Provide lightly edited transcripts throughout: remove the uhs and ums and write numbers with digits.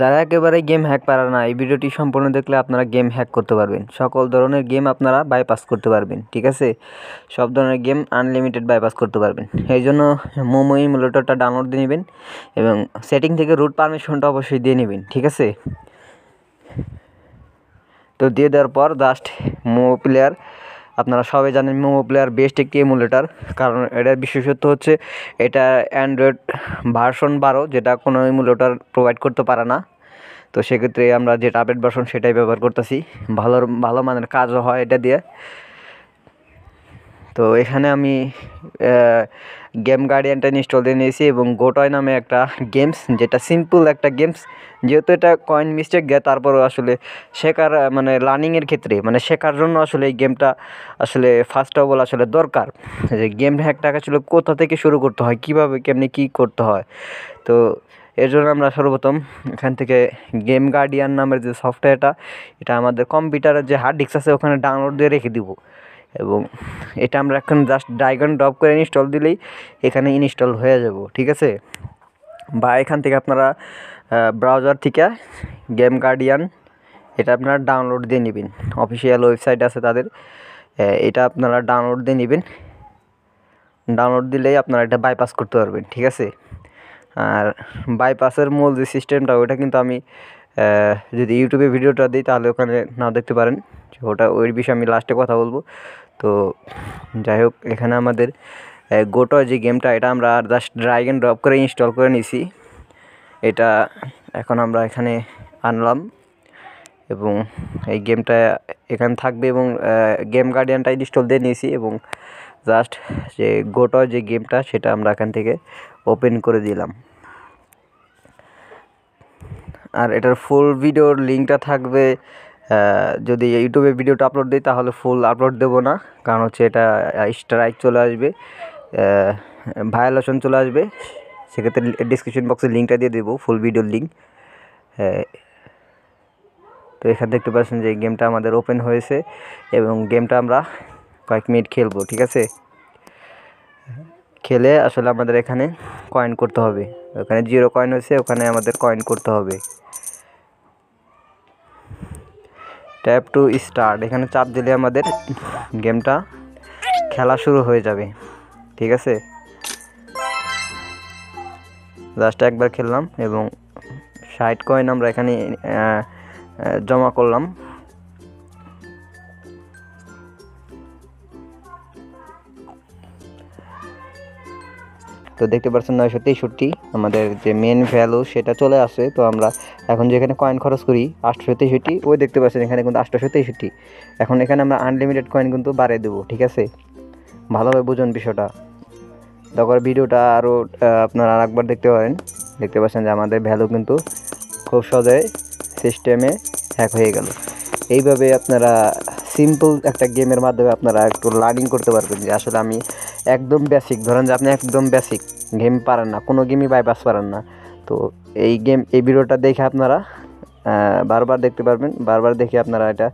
যারা একেবারে game hack পারা না, এই ভিডিওটি সম্পূর্ণ দেখলে আপনারা গেম হ্যাক করতে পারবেন। সকল ধরনের গেম আপনারা বাইপাস করতে পারবেন, ঠিক আছে? সব ধরনের গেম আনলিমিটেড বাইপাস করতে পারবেন। এই জন্য মোমো ইমুলেটরটা ডাউনলোড দিয়ে নেবেন এবং সেটিং থেকে রুট পারমিশনটা অবশ্যই দিয়ে নেবেন, ঠিক আছে? তো দিয়ে দেওয়ার পর জাস্ট মোমো প্লেয়ার, আপনারা সবাই জানেন মোমো প্লেয়ার বেস্ট একটি এমুলেটার। কারণ এটার বিশেষত্ব হচ্ছে এটা অ্যান্ড্রয়েড ভার্সন 12, যেটা কোনো এমুলেটার প্রোভাইড করতে পারে না। তো সেক্ষেত্রে আমরা যেটা আপডেট ভার্সন সেটাই ব্যবহার করতেছি। ভালো মানের কাজও হয় এটা দিয়ে। তো এখানে আমি গেম গার্ডিয়ানটা ইনস্টল দিয়ে নিয়েছি এবং গোটয় নামে একটা গেমস, যেটা সিম্পল একটা গেমস। যেহেতু এটা কয়েন মিস্টেক দেয়, তারপরও আসলে শেখার মানে লার্নিংয়ের ক্ষেত্রে মানে শেখার জন্য আসলে এই গেমটা আসলে ফার্স্ট অফ অল আসলে দরকার যে গেম হ্যাকটা আসলে কোথা থেকে শুরু করতে হয়, কীভাবে কেমনি কী করতে হয়। তো এর জন্য আমরা সর্বপ্রথম এখান থেকে গেম গার্ডিয়ান নামের যে সফটওয়্যারটা, এটা আমাদের কম্পিউটারের যে হার্ড ডিস্ক আছে ওখানে ডাউনলোড দিয়ে রেখে দিব এবং এটা আমরা এখন জাস্ট ড্রাগন ড্রপ করে ইনস্টল দিলেই এখানে ইনস্টল হয়ে যাব, ঠিক আছে? বা এখান থেকে আপনারা ব্রাউজার থেকে গেম গার্ডিয়ান এটা আপনারা ডাউনলোড দিয়ে নেবেন। অফিসিয়াল ওয়েবসাইট আছে তাদের, এটা আপনারা ডাউনলোড দিয়ে নেবেন। ডাউনলোড দিলেই আপনারা এটা বাইপাস করতে পারবেন, ঠিক আছে? আর বাইপাসের মূল যে সিস্টেমটা, ওটা কিন্তু আমি যদি ইউটিউবে ভিডিওটা দিই তাহলে ওখানে নাও দেখতে পারেন, ওটা ওই বিষয়ে আমি লাস্টে কথা বলবো। তো যাই হোক, এখানে আমাদের গোটা যে গেমটা, এটা আমরা জাস্ট ড্রাগ অ্যান্ড ড্রপ করে ইনস্টল করে নিয়েছি। এটা এখন আমরা এখানে আনলাম এবং এই গেমটা এখানে থাকবে এবং গেম গার্ডিয়ানটা ইনস্টল দিয়ে নিয়েছি এবং জাস্ট যে গোটা যে গেমটা সেটা আমরা এখান থেকে ওপেন করে দিলাম। আর এটার ফুল ভিডিওর লিঙ্কটা থাকবে, যদি ইউটিউবে ভিডিওটা আপলোড দিই তাহলে ফুল আপলোড দেবো না, কারণ হচ্ছে এটা স্ট্রাইক চলে আসবে, ভায়োলেশন চলে আসবে। সেক্ষেত্রে ডিসক্রিপশন বক্সে লিঙ্কটা দিয়ে দেবো, ফুল ভিডিওর লিঙ্ক। তো এখানে দেখতে পাচ্ছেন যে গেমটা আমাদের ওপেন হয়েছে এবং গেমটা আমরা কয়েক মিনিট খেলবো, ঠিক আছে? খেলে আসলে আমাদের এখানে কয়েন করতে হবে। ওখানে 0 কয়েন হয়েছে, ওখানে আমাদের কয়েন করতে হবে। ট্যাপ টু স্টার্ট, এখানে চাপ দিলে আমাদের গেমটা খেলা শুরু হয়ে যাবে, ঠিক আছে? জাস্ট একবার খেললাম এবং 60 কয়েন আমরা এখানে জমা করলাম। তো দেখতে পাচ্ছেন 963 আমাদের যে মেন ভ্যালু সেটা চলে আসে। তো আমরা এখন যেখানে কয়েন খরচ করি 863, ওই দেখতে পাচ্ছেন এখানে কিন্তু 863। এখন এখানে আমরা আনলিমিটেড কয়েন কিন্তু বাড়িয়ে দেবো, ঠিক আছে? ভালোভাবে বুঝুন বিষয়টা। তারপর ভিডিওটা আরও আপনারা আরেকবার দেখতে পারেন। দেখতে পাচ্ছেন যে আমাদের ভ্যালু কিন্তু খুব সহজে সিস্টেমে হ্যাক হয়ে গেল। এইভাবে আপনারা সিম্পল একটা গেমের মাধ্যমে আপনারা একটু লার্নিং করতে পারবেন যে আসলে আমি একদম বেসিক, ধরেন যে আপনি একদম বেসিক গেম পারেন না, কোনো গেমই বাইপাস পারেন না। তো এই গেম, এই ভিডিওটা দেখে আপনারা বারবার দেখতে পারবেন, বারবার দেখে আপনারা এটা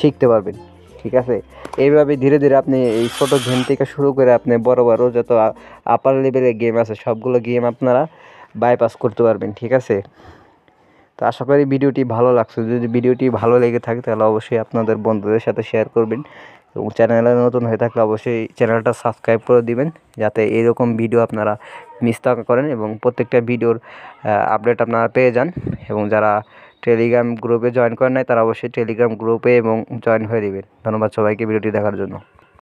শিখতে পারবেন, ঠিক আছে? এইভাবে ধীরে ধীরে আপনি এই ছোটো গেম থেকে শুরু করে আপনি বড় বড় যত আপার লেভেলের গেম আছে সবগুলো গেম আপনারা বাইপাস করতে পারবেন, ঠিক আছে? তো আশা করি ভিডিওটি ভালো লাগছে। যদি ভিডিওটি ভালো লেগে থাকে তাহলে অবশ্যই আপনাদের বন্ধুদের সাথে শেয়ার করবেন এবং চ্যানেলে নতুন হয়ে থাকলে অবশ্যই চ্যানেলটা সাবস্ক্রাইব করে দিবেন, যাতে এরকম ভিডিও আপনারা মিস না করেন এবং প্রত্যেকটা ভিডিওর আপডেট আপনারা পেয়ে যান। এবং যারা টেলিগ্রাম গ্রুপে জয়েন করেন নাই তারা অবশ্যই টেলিগ্রাম গ্রুপে এবং জয়েন হয়ে দেবেন। ধন্যবাদ সবাইকে ভিডিওটি দেখার জন্য।